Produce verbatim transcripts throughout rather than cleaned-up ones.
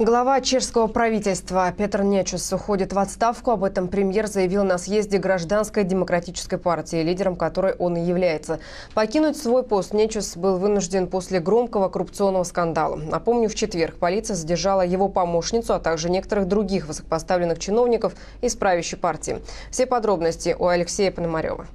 Глава чешского правительства Петр Нечус уходит в отставку. Об этом премьер заявил на съезде Гражданской демократической партии, лидером которой он и является. Покинуть свой пост Нечус был вынужден после громкого коррупционного скандала. Напомню, в четверг полиция задержала его помощницу, а также некоторых других высокопоставленных чиновников из правящей партии. Все подробности у Алексея Пономарева.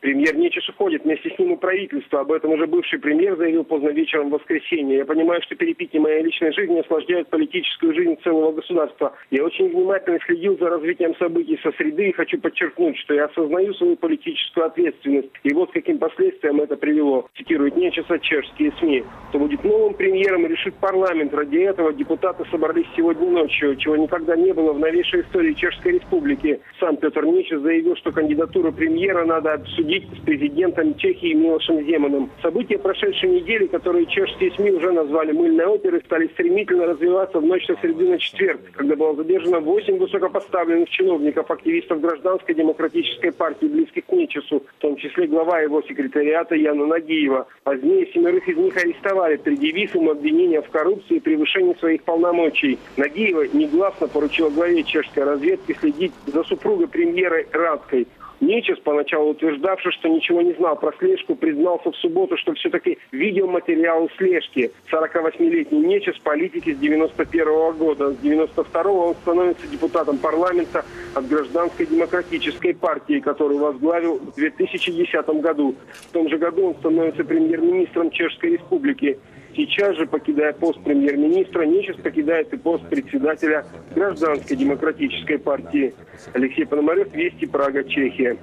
Премьер Нечус уходит, вместе с ним и правительство. Об этом уже бывший премьер заявил поздно вечером в воскресенье. Я понимаю, что перипетии моей личной жизни осложняют политическую жизнь целого государства. Я очень внимательно следил за развитием событий со среды и хочу подчеркнуть, что я осознаю свою политическую ответственность. И вот к каким последствиям это привело, цитирует Нечуса чешские СМИ. Кто будет новым премьером, решит парламент. Ради этого депутаты собрались сегодня ночью, чего никогда не было в новейшей истории Чешской Республики. Сам Петр Нечус заявил, что кандидатуру премьера надо обсудить с президентом Чехии Милошем Земаном. События прошедшей недели, которые чешские СМИ уже назвали мыльной оперой, стали стремительно развиваться в ночь со среды на четверг, когда было задержано восемь высокопоставленных чиновников, активистов Гражданской демократической партии, близких к Нечусу, в том числе глава его секретариата Яна Нагиева. Позднее семерых из них арестовали, предъявив им обвинения в коррупции и превышении своих полномочий. Нагиева негласно поручила главе чешской разведки следить за супругой премьера Радской. Нечус, поначалу утверждавший, что ничего не знал про слежку, признался в субботу, что все-таки видел материалы слежки. сорокавосьмилетний Нечус – политик с девяносто первого года. С девяносто второго он становится депутатом парламента от Гражданской демократической партии, которую возглавил в две тысячи десятом году. В том же году он становится премьер-министром Чешской Республики. Сейчас же, покидая пост премьер-министра, Нечус покидает и пост председателя Гражданской демократической партии. Алексей Пономарев, Вести, Прага, Чехия.